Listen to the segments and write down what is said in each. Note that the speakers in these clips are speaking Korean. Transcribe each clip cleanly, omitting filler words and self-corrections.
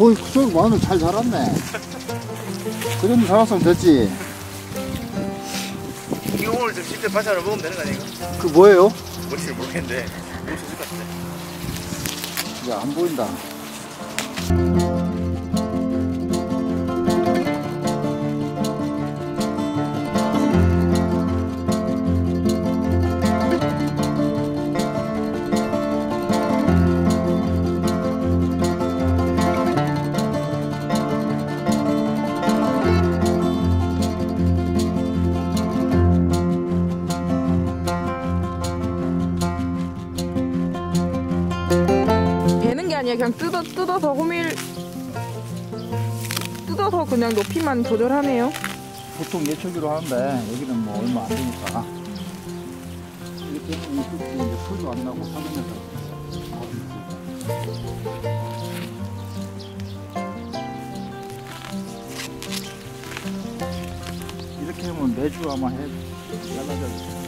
어이, 저기 마늘 잘 자랐네. 그럼 자랐으면 됐지. 이거 오늘 좀 집에 반찬을 먹으면 되는 거 아니야? 그 뭐예요? 뭔지 모르겠는데. 야, 안 보인다. 그냥 뜯어서 호밀 뜯어서 그냥 높이만 조절하네요. 보통 예초기로 하는데 여기는 뭐 얼마 안 되니까 이렇게 하면 이제 풀도 안 나고 화면에서. 이렇게 하면 매주 아마 해 잘라져.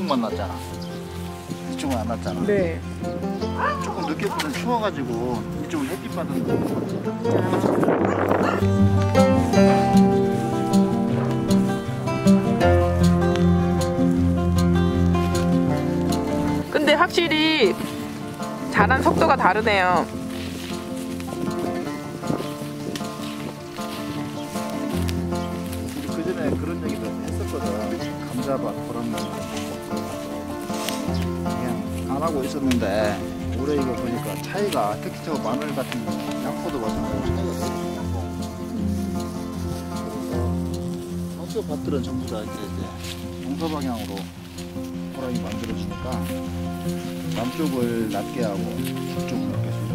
이쪽만 났잖아. 이쪽은 안 났잖아. 네. 조금 늦게 보면 추워가지고 이쪽은 햇빛 받은 거. 근데 확실히 자란 속도가 다르네요. 그 전에 그런 얘기도 했었거든. 감자밭 그런 거. 안 하고 있었는데 올해 이거 보니까 차이가, 특히 저 마늘 같은 거 양포도 마찬가지로 차이가 있어요. 그래서 학교 밭들은 전부 다 이제 동서 방향으로 호랑이 만들어주니까 남쪽을 낮게 하고 북쪽을 높게.